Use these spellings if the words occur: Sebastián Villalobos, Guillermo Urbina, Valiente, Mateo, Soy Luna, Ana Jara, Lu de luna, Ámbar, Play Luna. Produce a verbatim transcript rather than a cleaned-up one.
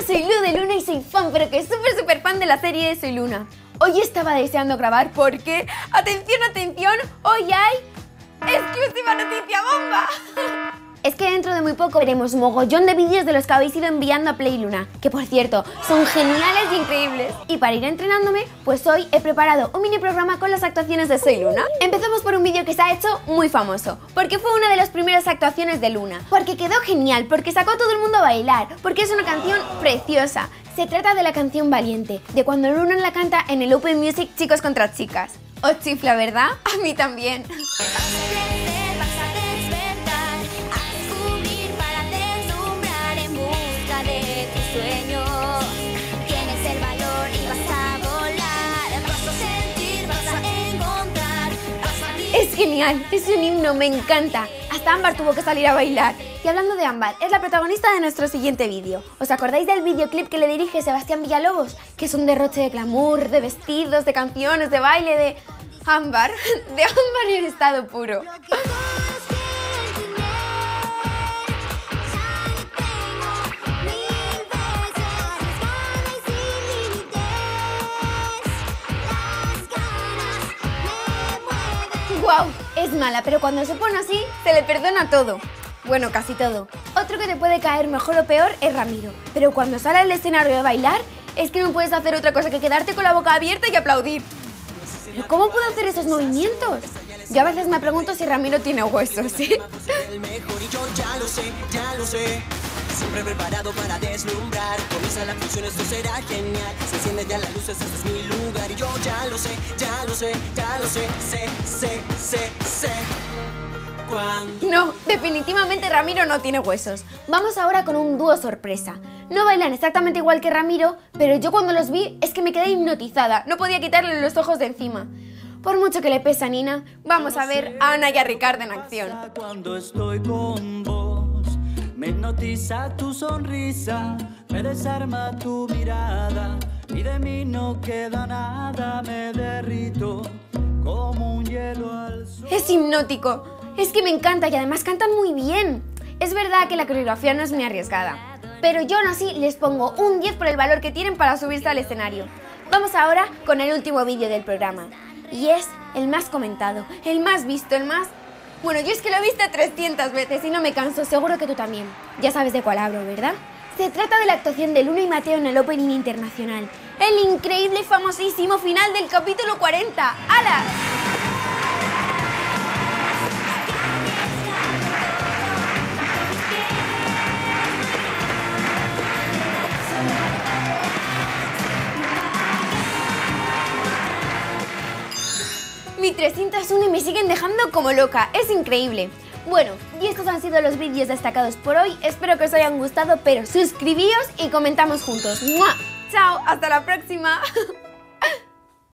Hola, soy Lu de Luna y soy fan, pero que súper súper fan de la serie de Soy Luna. Hoy estaba deseando grabar porque, atención, atención, hoy hay exclusiva noticia bomba. Es que dentro de muy poco veremos mogollón de vídeos de los que habéis ido enviando a Play Luna, que por cierto, son geniales e increíbles. Y para ir entrenándome, pues hoy he preparado un mini programa con las actuaciones de Soy Luna. Empezamos por un vídeo que se ha hecho muy famoso, porque fue una de las primeras actuaciones de Luna, porque quedó genial, porque sacó a todo el mundo a bailar, porque es una canción preciosa. Se trata de la canción Valiente, de cuando Luna la canta en el Open Music Chicos contra Chicas. Os chifla, ¿verdad? A mí también. Es genial, es un himno, me encanta. Hasta Ámbar tuvo que salir a bailar. Y hablando de Ámbar, es la protagonista de nuestro siguiente vídeo. ¿Os acordáis del videoclip que le dirige Sebastián Villalobos? Que es un derroche de glamour, de vestidos, de canciones, de baile, de... Ámbar, de Ámbar en estado puro. ¡Wow! Es mala, pero cuando se pone así, se le perdona todo. Bueno, casi todo. Otro que te puede caer mejor o peor es Ramiro. Pero cuando sale al escenario a bailar, es que no puedes hacer otra cosa que quedarte con la boca abierta y aplaudir. ¿Pero cómo puedo hacer esos movimientos? Yo a veces me pregunto si Ramiro tiene huesos, ¿sí? Siempre preparado para deslumbrar, comienza la función, esto será genial. Se encienden ya las luces, este es mi lugar. Y yo ya lo sé, ya lo sé, ya lo sé, sé, sé, sé, sé. Cuando... No, definitivamente Ramiro no tiene huesos. Vamos ahora con un dúo sorpresa. No bailan exactamente igual que Ramiro, pero yo cuando los vi es que me quedé hipnotizada. No podía quitarle los ojos de encima. Por mucho que le pese a Nina, vamos a ver a Ana y a Ricardo en acción. Cuando estoy con vos, me hipnotiza tu sonrisa, me desarma tu mirada y de mí no queda nada, me derrito como un hielo al sol. Es hipnótico, es que me encanta y además cantan muy bien. Es verdad que la coreografía no es muy arriesgada, pero yo aún así les pongo un diez por el valor que tienen para subirse al escenario. Vamos ahora con el último vídeo del programa y es el más comentado, el más visto, el más... Bueno, yo es que lo he visto trescientas veces y no me canso, seguro que tú también. Ya sabes de cuál hablo, ¿verdad? Se trata de la actuación de Luna y Mateo en el Opening Internacional. El increíble y famosísimo final del capítulo cuarenta. ¡Hala! Mi trescientos uno y me siguen dejando como loca, es increíble. Bueno, y estos han sido los vídeos destacados por hoy, espero que os hayan gustado, pero suscribíos y comentamos juntos. ¡Mua! ¡Chao! ¡Hasta la próxima!